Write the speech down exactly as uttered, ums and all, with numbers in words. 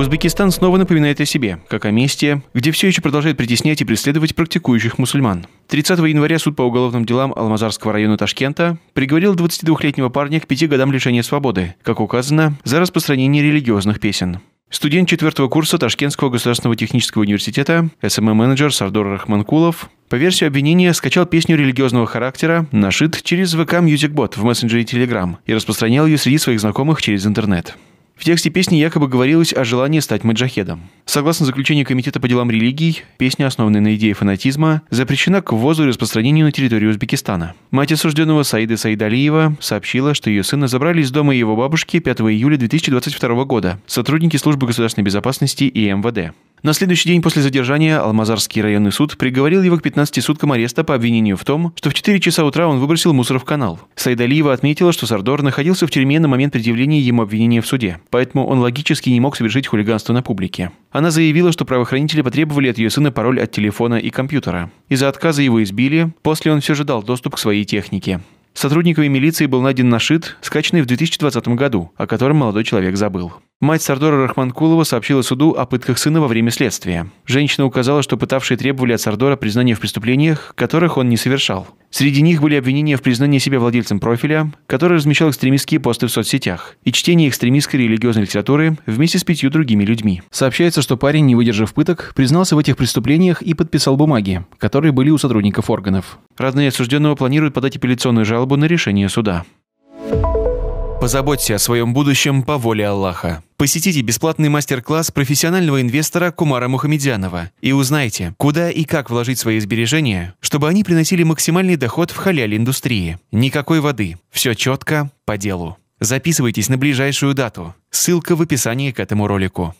Узбекистан снова напоминает о себе, как о месте, где все еще продолжает притеснять и преследовать практикующих мусульман. тридцатого января суд по уголовным делам Алмазарского района Ташкента приговорил двадцатидвухлетнего парня к пяти годам лишения свободы, как указано, за распространение религиозных песен. Студент четвертого курса Ташкентского государственного технического университета, эс эм эм-менеджер Сардор Рахманкулов, по версии обвинения скачал песню религиозного характера «Нашид» через вэ ка Мьюзикбот в мессенджере Телеграм и распространял ее среди своих знакомых через интернет. В тексте песни якобы говорилось о желании стать маджахедом. Согласно заключению Комитета по делам религий, песня, основанная на идее фанатизма, запрещена к ввозу и распространению на территории Узбекистана. Мать осужденного Саиды Сайдалиева сообщила, что ее сына забрали из дома его бабушки пятого июля две тысячи двадцать второго года сотрудники Службы государственной безопасности и эм вэ дэ. На следующий день после задержания Алмазарский районный суд приговорил его к пятнадцати суткам ареста по обвинению в том, что в четыре часа утра он выбросил мусор в канал. Сайдалиева отметила, что Сардор находился в тюрьме на момент предъявления ему обвинения в суде, поэтому он логически не мог совершить хулиганство на публике. Она заявила, что правоохранители потребовали от ее сына пароль от телефона и компьютера. Из-за отказа его избили, после он все же дал доступ к своей технике. Сотрудниками милиции был найден нашид, скачанный в две тысячи двадцатом году, о котором молодой человек забыл. Мать Сардора Рахманкулова сообщила суду о пытках сына во время следствия. Женщина указала, что пытавшие требовали от Сардора признания в преступлениях, которых он не совершал. Среди них были обвинения в признании себя владельцем профиля, который размещал экстремистские посты в соцсетях, и чтение экстремистской религиозной литературы вместе с пятью другими людьми. Сообщается, что парень, не выдержав пыток, признался в этих преступлениях и подписал бумаги, которые были у сотрудников органов. Родные осужденного планируют подать апелляционную жалобу на решение суда. Позаботься о своем будущем по воле Аллаха. Посетите бесплатный мастер-класс профессионального инвестора Кумара Мухаметзянова и узнайте, куда и как вложить свои сбережения, чтобы они приносили максимальный доход в халяль-индустрии. Никакой воды. Все четко, по делу. Записывайтесь на ближайшую дату. Ссылка в описании к этому ролику.